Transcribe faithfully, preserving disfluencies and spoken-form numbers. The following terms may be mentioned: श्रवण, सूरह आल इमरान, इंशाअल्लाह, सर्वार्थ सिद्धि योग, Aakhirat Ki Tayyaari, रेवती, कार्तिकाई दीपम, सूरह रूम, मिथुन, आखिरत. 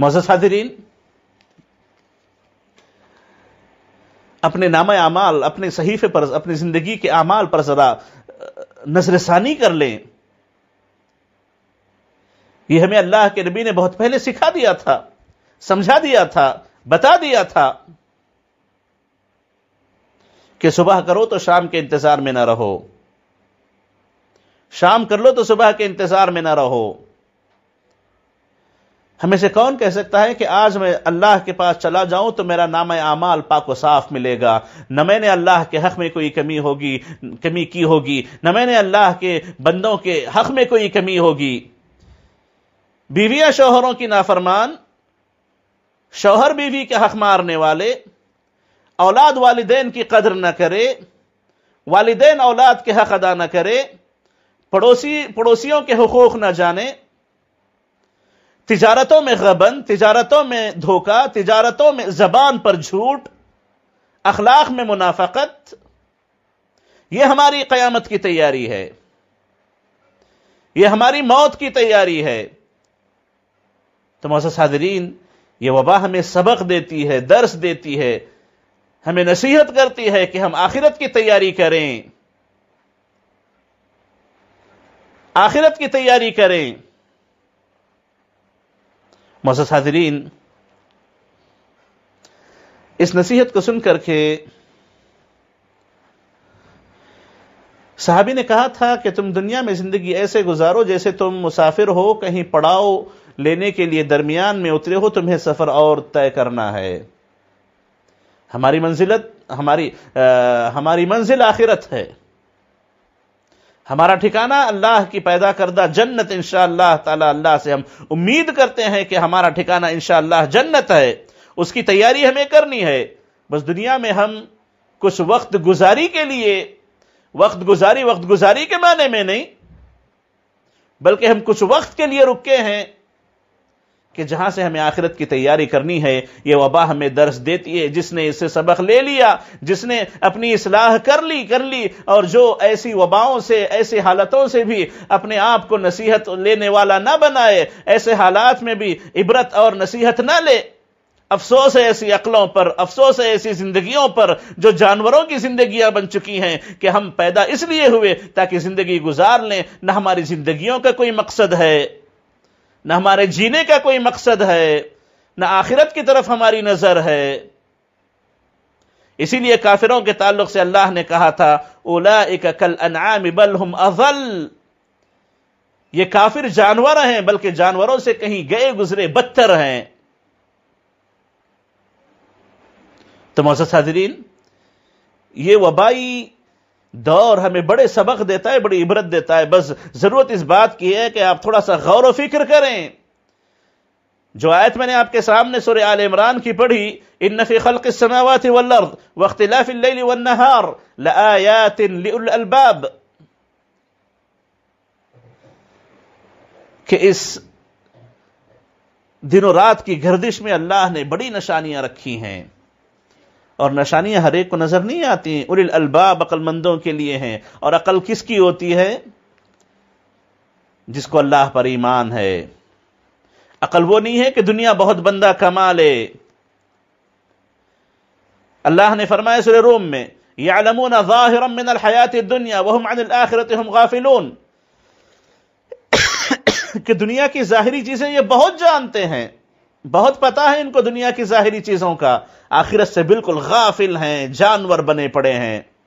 मोअज़्ज़ज़ हाज़िरीन, अपने नाम आमाल, अपने सहीफे पर, अपनी जिंदगी के आमाल पर जरा नजरसानी कर लें। यह हमें अल्लाह के नबी ने बहुत पहले सिखा दिया था, समझा दिया था, बता दिया था कि सुबह करो तो शाम के इंतजार में ना रहो, शाम कर लो तो सुबह के इंतजार में ना रहो। हमें से कौन कह सकता है कि आज मैं अल्लाह के पास चला जाऊं तो मेरा नाम आमाल पाक व साफ मिलेगा, न मैंने अल्लाह के हक में कोई कमी होगी कमी की होगी, न मैंने अल्लाह के बंदों के हक में कोई कमी होगी। बीवियां शौहरों की नाफरमान, शौहर बीवी के हक मारने वाले, औलाद वालिदैन की कदर न करे, वालिदैन औलाद के हक अदा न करे, पड़ोसी पड़ोसियों के हुकूक न जाने, तिजारतों में गबन, तिजारतों में धोखा, तिजारतों में जबान पर झूठ, अखलाक में मुनाफकत। यह हमारी कयामत की तैयारी है, यह हमारी मौत की तैयारी है। तो मोअज़्ज़ज़ हाज़िरीन, यह वबा हमें सबक देती है, दर्स देती है, हमें नसीहत करती है कि हम आखिरत की तैयारी करें, आखिरत की तैयारी करें। मोअज़्ज़ज़ हाज़िरीन, इस नसीहत को सुनकर के सहाबी ने कहा था कि तुम दुनिया में जिंदगी ऐसे गुजारो जैसे तुम मुसाफिर हो, कहीं पड़ाव लेने के लिए दरमियान में उतरे हो, तुम्हें सफर और तय करना है। हमारी मंजिलत हमारी आ, हमारी मंजिल आखिरत है, हमारा ठिकाना अल्लाह की पैदा करदा जन्नत इंशाअल्लाह ताला। अल्लाह से हम उम्मीद करते हैं कि हमारा ठिकाना इंशाअल्लाह जन्नत है, उसकी तैयारी हमें करनी है। बस दुनिया में हम कुछ वक्त गुजारी के लिए, वक्त गुजारी वक्त गुजारी के माने में नहीं, बल्कि हम कुछ वक्त के लिए रुके हैं कि जहां से हमें आखिरत की तैयारी करनी है। यह वबा हमें दर्स देती है, जिसने इससे सबक ले लिया, जिसने अपनी इसलाह कर ली कर ली और जो ऐसी वबाओं से, ऐसी हालतों से भी अपने आप को नसीहत लेने वाला ना बनाए, ऐसे हालात में भी इबरत और नसीहत ना ले। अफसोस है ऐसी अक्लों पर, अफसोस है ऐसी जिंदगियों पर जो जानवरों की जिंदगियां बन चुकी हैं कि हम पैदा इसलिए हुए ताकि जिंदगी गुजार लें, ना हमारी जिंदगियों का कोई मकसद है, ना हमारे जीने का कोई मकसद है, ना आखिरत की तरफ हमारी नजर है। इसीलिए काफिरों के ताल्लुक से अल्लाह ने कहा था, उलाइका कल अनआम बल हुम अज़ल, ये काफिर जानवर हैं बल्कि जानवरों से कहीं गए गुजरे बदतर हैं। तो मोअज़्ज़ज़ हाज़िरीन, ये वबाई दौर हमें बड़े सबक देता है, बड़ी इबरत देता है। बस जरूरत इस बात की है कि आप थोड़ा सा गौर व फिक्र करें। जो आयत मैंने आपके सामने सूरह आल इमरान की पढ़ी, इन्न फी खल्क़िस समावाति वल अर्द वख्तिलाफिल लैलि वन नहार लआयातिन लिउलिल अलबाब, कि इस दिनों रात की गर्दिश में अल्लाह ने बड़ी निशानियां रखी हैं, और निशानियां हर एक को नजर नहीं आती। उलिल अलबाब अक्लमंदों के लिए हैं, और अक्ल किसकी होती है? जिसको अल्लाह पर ईमान है। अक्ल वो नहीं है कि दुनिया बहुत बंदा कमा ले। अल्लाह ने फरमाया सूरह रूम में, यअलमूना ज़ाहिरम मिनल हयातिद दुनिया वहुम अनिल आखिरति हुम गाफिलून, कि दुनिया की जाहिरी चीजें ये बहुत जानते हैं, बहुत पता है इनको दुनिया की जाहिरी चीजों का, आखिरत से बिल्कुल गाफिल हैं, जानवर बने पड़े हैं।